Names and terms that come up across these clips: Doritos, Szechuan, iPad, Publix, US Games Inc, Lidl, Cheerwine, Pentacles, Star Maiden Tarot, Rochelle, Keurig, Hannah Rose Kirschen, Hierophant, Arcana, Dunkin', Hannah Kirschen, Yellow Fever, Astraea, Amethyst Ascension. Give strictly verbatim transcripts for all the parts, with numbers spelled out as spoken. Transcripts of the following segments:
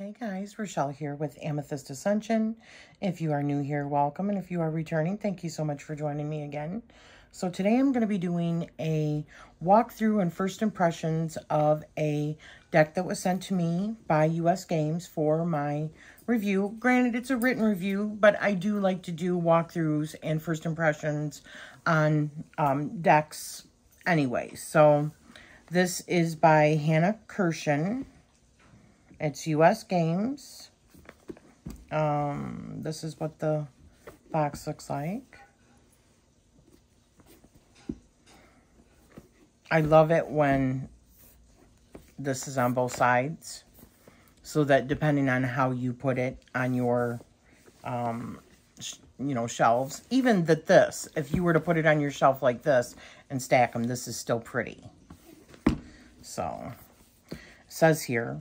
Hey guys, Rochelle here with Amethyst Ascension. If you are new here, welcome. And if you are returning, thank you so much for joining me again. So today I'm going to be doing a walkthrough and first impressions of a deck that was sent to me by U S Games for my review. Granted, it's a written review, but I do like to do walkthroughs and first impressions on um, decks anyway. So this is by Hannah Kirschen. It's U S Games. Um, this is what the box looks like. I love it when this is on both sides, so that depending on how you put it on your, um, sh you know, shelves, even that this, if you were to put it on your shelf like this and stack them, this is still pretty. So, it says here,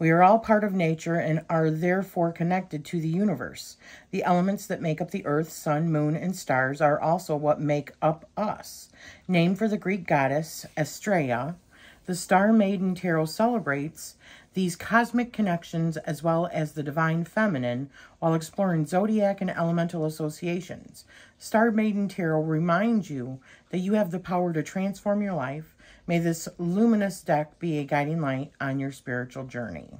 we are all part of nature and are therefore connected to the universe. The elements that make up the earth, sun, moon, and stars are also what make up us. Named for the Greek goddess Astraea, the Star Maiden Tarot celebrates these cosmic connections as well as the divine feminine while exploring zodiac and elemental associations. Star Maiden Tarot reminds you that you have the power to transform your life. May this luminous deck be a guiding light on your spiritual journey.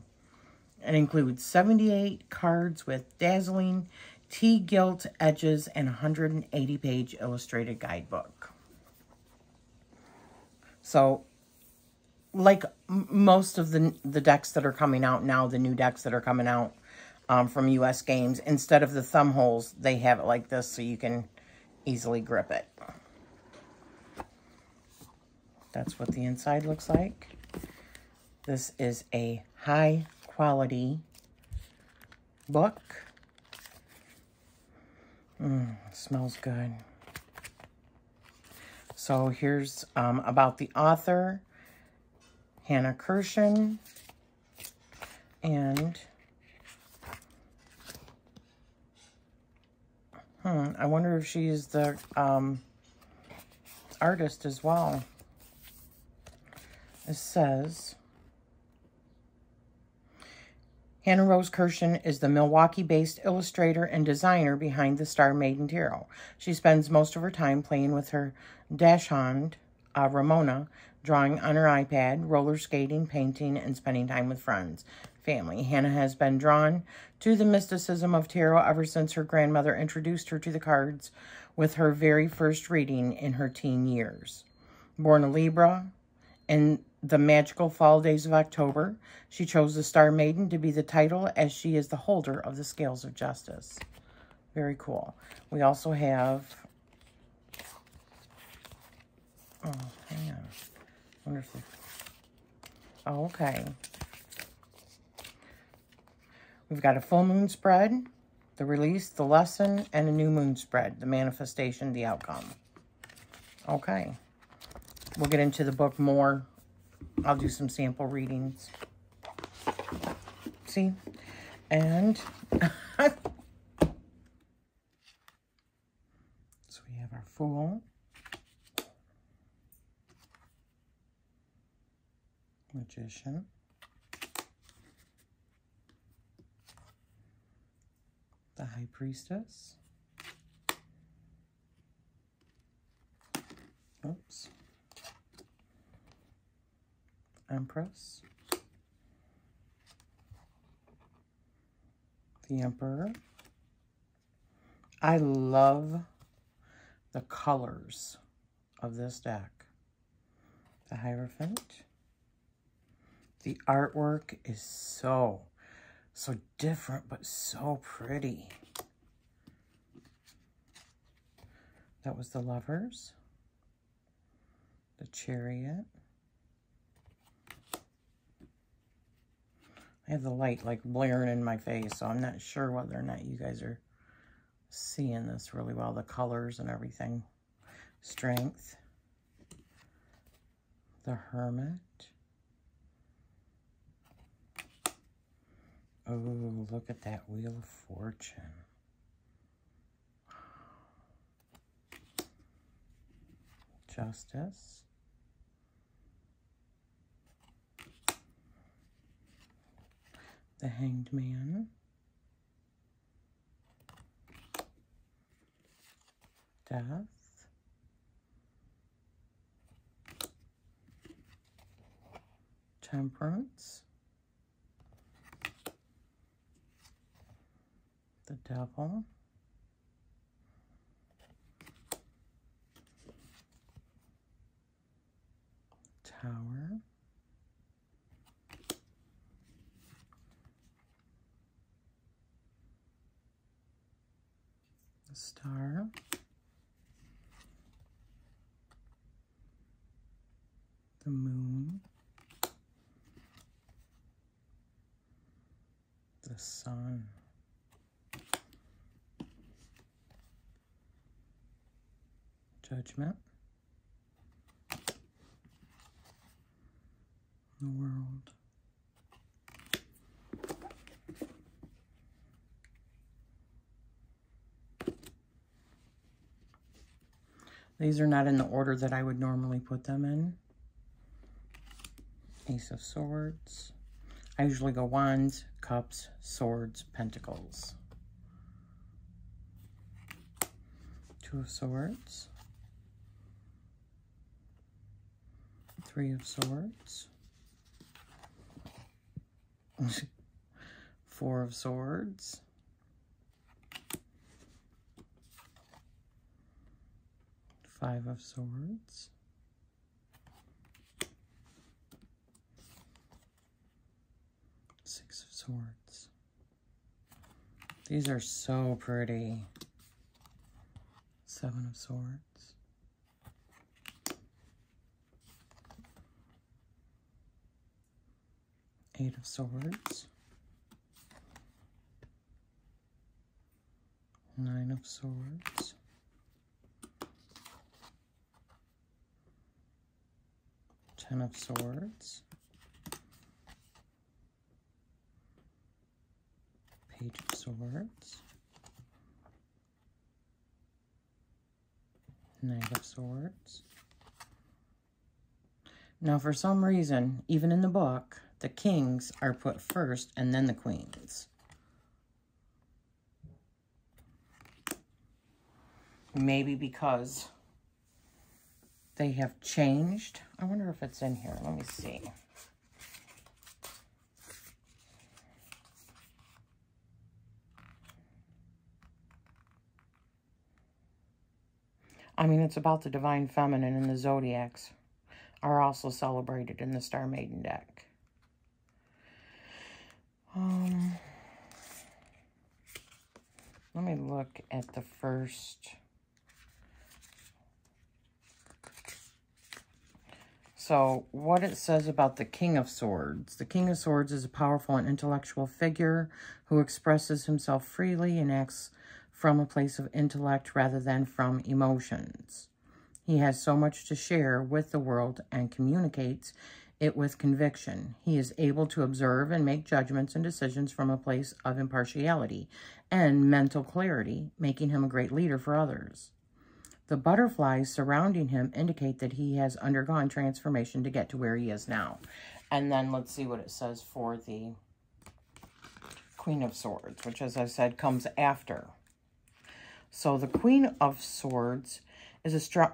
It includes seventy-eight cards with dazzling tea gilt edges and one hundred eighty page illustrated guidebook. So, like most of the, the decks that are coming out now, the new decks that are coming out um, from U S Games, instead of the thumb holes, they have it like this so you can easily grip it. That's what the inside looks like. This is a high quality book. Mm, smells good. So here's um, about the author, Hannah Kirschen, and hmm, I wonder if she's the um, artist as well. It says, Hannah Rose Kirschen is the Milwaukee-based illustrator and designer behind the Star Maiden Tarot. She spends most of her time playing with her dashhand, uh, Ramona, drawing on her iPad, roller skating, painting, and spending time with friends, family. Hannah has been drawn to the mysticism of tarot ever since her grandmother introduced her to the cards with her very first reading in her teen years. Born a Libra, in the magical fall days of October, she chose the Star Maiden to be the title as she is the holder of the scales of justice. Very cool. We also have, oh, hang on. Wonderful. Oh, okay. We've got a full moon spread, the release, the lesson, and a new moon spread, the manifestation, the outcome. Okay. We'll get into the book more. I'll do some sample readings. See? And so we have our Fool, Magician, the High Priestess. Oops. Empress, the Emperor. I love the colors of this deck. The Hierophant. The artwork is so, so different, but so pretty. That was the Lovers, the Chariot. I have the light like blaring in my face, so I'm not sure whether or not you guys are seeing this really well, the colors and everything. Strength, the Hermit. Oh, look at that Wheel of Fortune. Justice. the Hanged Man, Death, Temperance, the Devil, Tower, the Star, the Moon, the Sun, Judgment, the World, these are not in the order that I would normally put them in. Ace of Swords. I usually go Wands, Cups, Swords, Pentacles. Two of Swords. Three of Swords. Four of Swords, Five of Swords, Six of Swords. These are so pretty. Seven of Swords, Eight of Swords, Nine of Swords, Ten of Swords, Page of Swords, Knight of Swords. Now, for some reason, even in the book, the kings are put first and then the queens. Maybe because they have changed. I wonder if it's in here. Let me see. I mean, it's about the Divine Feminine, and the Zodiacs are also celebrated in the Star Maiden deck. Um, let me look at the first. So, what it says about the King of Swords. The King of Swords is a powerful and intellectual figure who expresses himself freely and acts from a place of intellect rather than from emotions. He has so much to share with the world and communicates it with conviction. He is able to observe and make judgments and decisions from a place of impartiality and mental clarity, making him a great leader for others. The butterflies surrounding him indicate that he has undergone transformation to get to where he is now. And then let's see what it says for the Queen of Swords, which, as I said, comes after. So the Queen of Swords is a strong...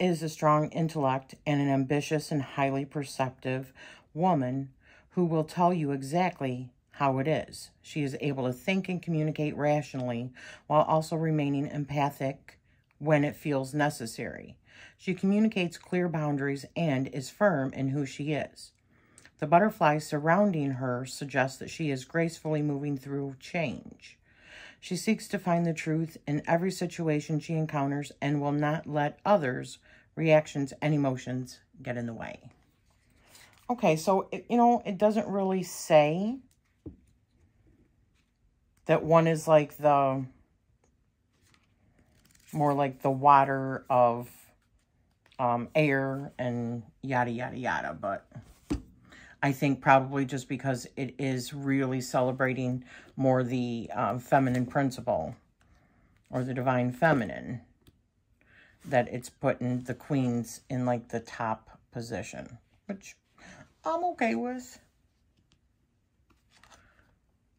is a strong intellect and an ambitious and highly perceptive woman who will tell you exactly how it is. She is able to think and communicate rationally while also remaining empathic when it feels necessary. She communicates clear boundaries and is firm in who she is. The butterflies surrounding her suggest that she is gracefully moving through change. She seeks to find the truth in every situation she encounters and will not let others' reactions and emotions get in the way. Okay, so, it, you know, it doesn't really say that one is like the, more like the water of um, air and yada, yada, yada, but I think probably just because it is really celebrating more the uh, feminine principle or the Divine Feminine, that it's putting the queens in like the top position, which I'm okay with.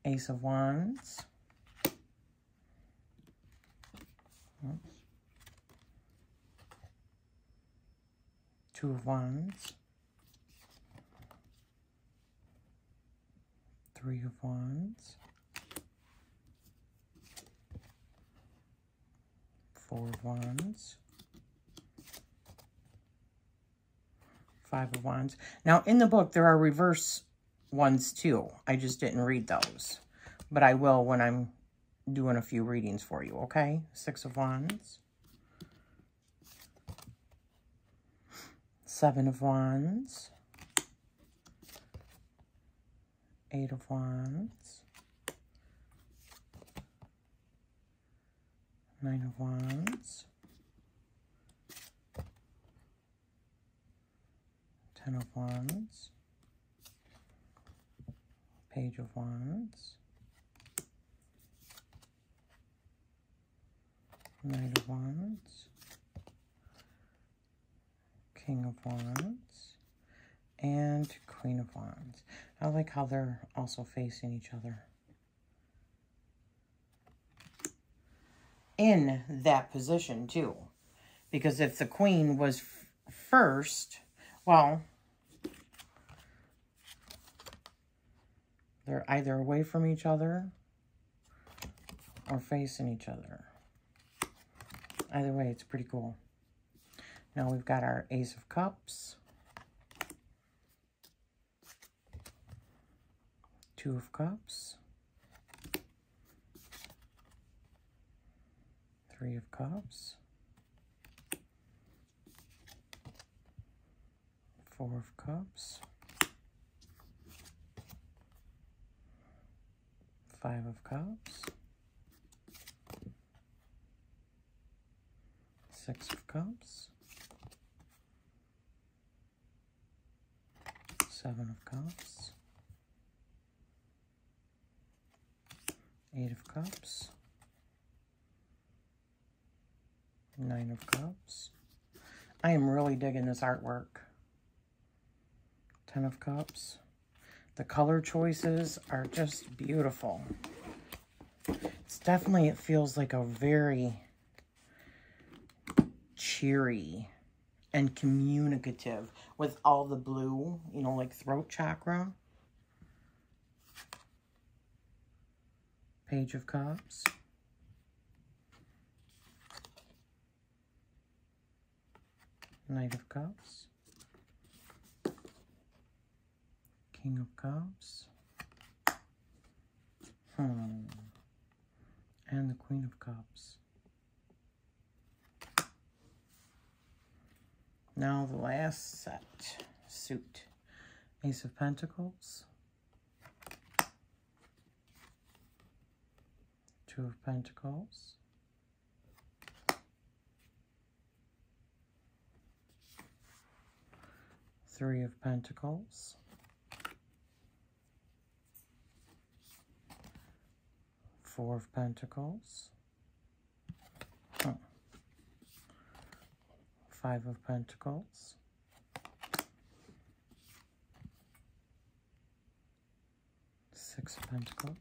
Ace of Wands, Two of Wands, Three of Wands, Four of Wands, Five of Wands. Now, in the book, there are reverse ones, too. I just didn't read those. But I will when I'm doing a few readings for you, okay? Six of Wands. Seven of Wands. Eight of Wands. Nine of Wands. Ten of Wands, Page of Wands, Knight of Wands, King of Wands, and Queen of Wands. I like how they're also facing each other. In that position, too. Because if the Queen was f- first, well... they're either away from each other or facing each other. Either way, it's pretty cool. Now we've got our Ace of Cups, Two of Cups, Three of Cups, Four of Cups, Five of Cups, Six of Cups, Seven of Cups, Eight of Cups, Nine of Cups. I am really digging this artwork. Ten of Cups. The color choices are just beautiful. It's definitely, it feels like a very cheery and communicative with all the blue, you know, like throat chakra. Page of Cups. Knight of Cups. King of Cups, hmm. and the Queen of Cups. Now the last set, suit, Ace of Pentacles, Two of Pentacles, Three of Pentacles, Four of Pentacles, huh. Five of Pentacles, Six of Pentacles,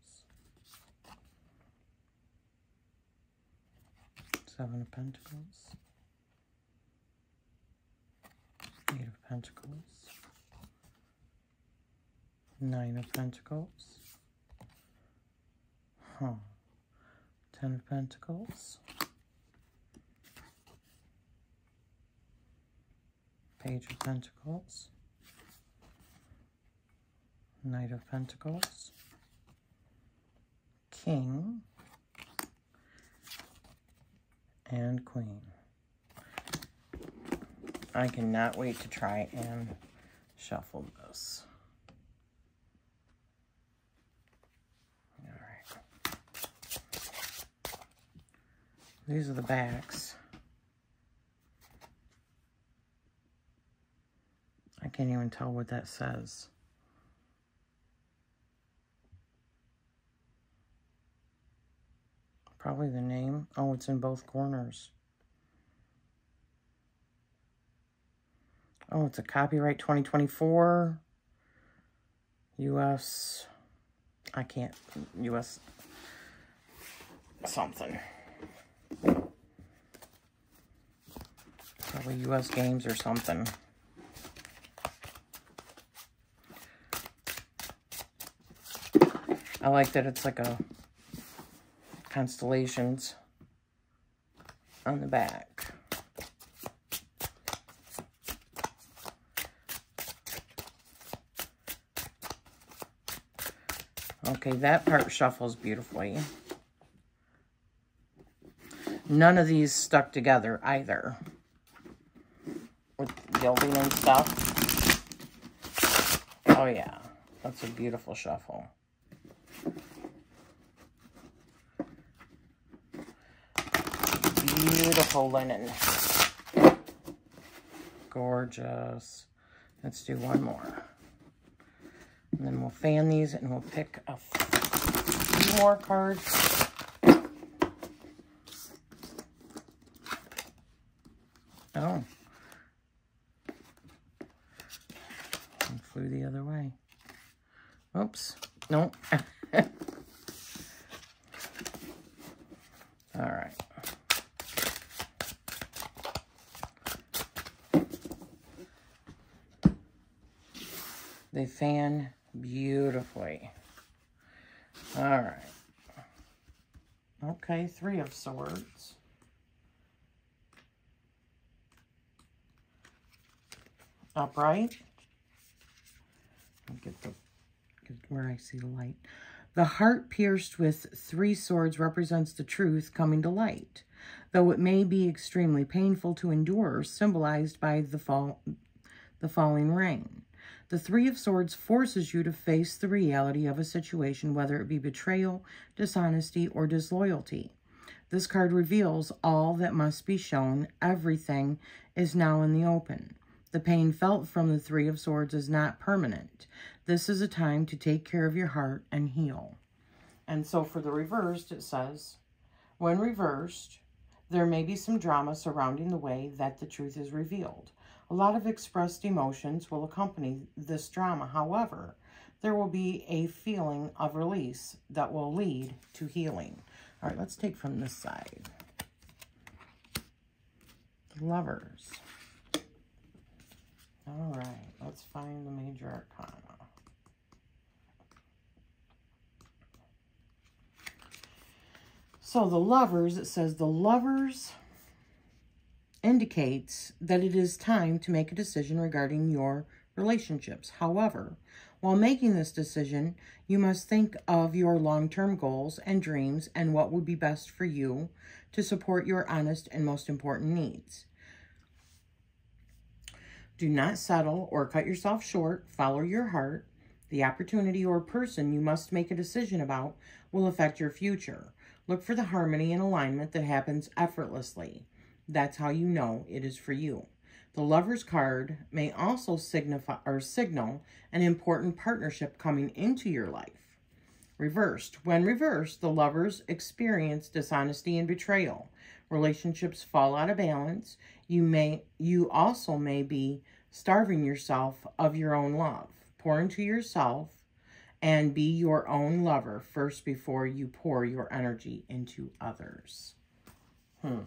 Seven of Pentacles, Eight of Pentacles, Nine of Pentacles, Huh. Ten of Pentacles, Page of Pentacles, Knight of Pentacles, King, and Queen. I cannot wait to try and shuffle this. These are the backs. I can't even tell what that says. Probably the name. Oh, it's in both corners. Oh, it's a copyright twenty twenty-four. U S I can't, U S something. Probably U S Games or something. I like that it's like a constellations on the back. Okay, that part shuffles beautifully. None of these stuck together either. With gilding and stuff. Oh yeah, that's a beautiful shuffle. Beautiful linen. Gorgeous. Let's do one more. And then we'll fan these and we'll pick a few more cards. Oh. And flew the other way. Oops. Nope. All right. They fan beautifully. All right. Okay, three of swords. Upright. I'll get the get where I see the light. The heart pierced with three swords represents the truth coming to light, though it may be extremely painful to endure, symbolized by the fall, the falling rain. The Three of Swords forces you to face the reality of a situation, whether it be betrayal, dishonesty, or disloyalty. This card reveals all that must be shown. Everything is now in the open. The pain felt from the Three of Swords is not permanent. This is a time to take care of your heart and heal. And so for the reversed, it says, when reversed, there may be some drama surrounding the way that the truth is revealed. A lot of expressed emotions will accompany this drama. However, there will be a feeling of release that will lead to healing. All right, let's take from this side. Lovers. All right, let's find the major arcana. So the lovers, it says the lovers indicates that it is time to make a decision regarding your relationships. However, while making this decision, you must think of your long-term goals and dreams and what would be best for you to support your honest and most important needs. Do not settle or cut yourself short. Follow your heart. The opportunity or person you must make a decision about will affect your future. Look for the harmony and alignment that happens effortlessly. That's how you know it is for you. The Lover's card may also signify or signal an important partnership coming into your life. Reversed. When reversed, the lovers experience dishonesty and betrayal. Relationships fall out of balance. You may, you also may be starving yourself of your own love. Pour into yourself and be your own lover first before you pour your energy into others. Hmm.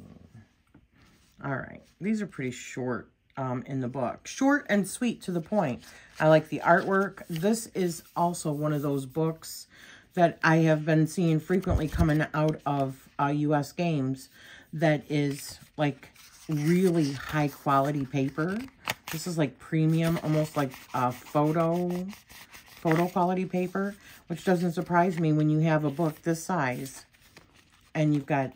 All right. These are pretty short um, in the book. Short and sweet to the point. I like the artwork. This is also one of those books that I have been seeing frequently coming out of uh, U S Games that is like really high quality paper. This is like premium, almost like a photo, photo quality paper, which doesn't surprise me when you have a book this size and you've got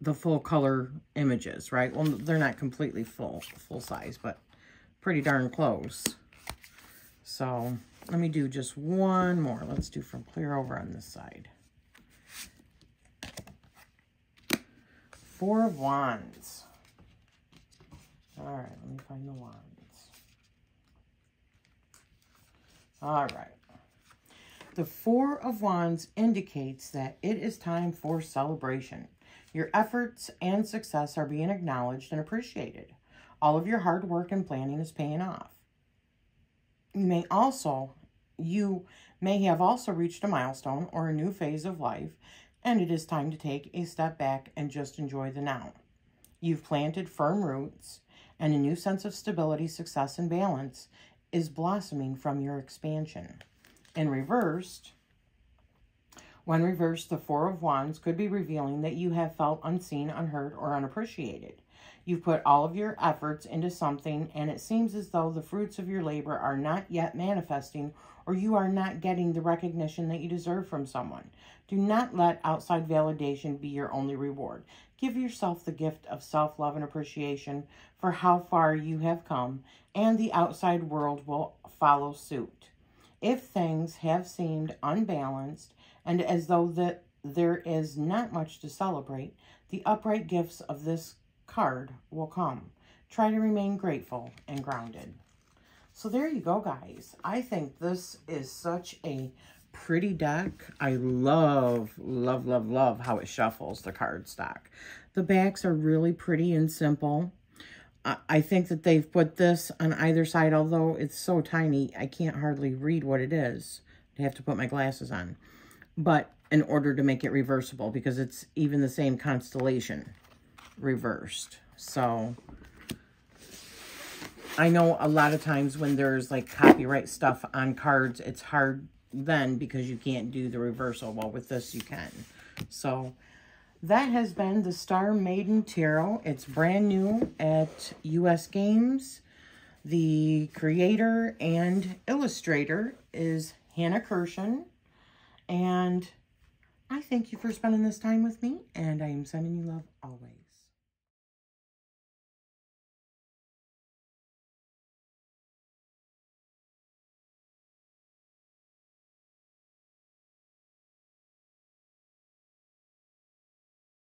the full color images, right? Well, they're not completely full, full size, but pretty darn close. So let me do just one more. Let's do from clear over on this side. Four of Wands. All right, let me find the wands. All right. The Four of Wands indicates that it is time for celebration. Your efforts and success are being acknowledged and appreciated. All of your hard work and planning is paying off. You may also you may have also reached a milestone or a new phase of life, and it is time to take a step back and just enjoy the now. You've planted firm roots, and a new sense of stability, success, and balance is blossoming from your expansion. In reversed, when reversed, the Four of Wands could be revealing that you have felt unseen, unheard, or unappreciated. You've put all of your efforts into something, and it seems as though the fruits of your labor are not yet manifesting, or you are not getting the recognition that you deserve from someone. Do not let outside validation be your only reward. Give yourself the gift of self-love and appreciation for how far you have come, and the outside world will follow suit. If things have seemed unbalanced and as though that there is not much to celebrate, the upright gifts of this card will come. Try to remain grateful and grounded. So there you go, guys. I think this is such a pretty deck. I love, love, love, love how it shuffles the card stock. The backs are really pretty and simple. I, I think that they've put this on either side, although it's so tiny, I can't hardly read what it is. I have to put my glasses on. But in order to make it reversible, because it's even the same constellation reversed. So I know a lot of times when there's like copyright stuff on cards, it's hard then because you can't do the reversal. Well, with this you can. So that has been the Star Maiden Tarot. It's brand new at U S Games. The creator and illustrator is Hannah Kirschen. And I thank you for spending this time with me, and I am sending you love always.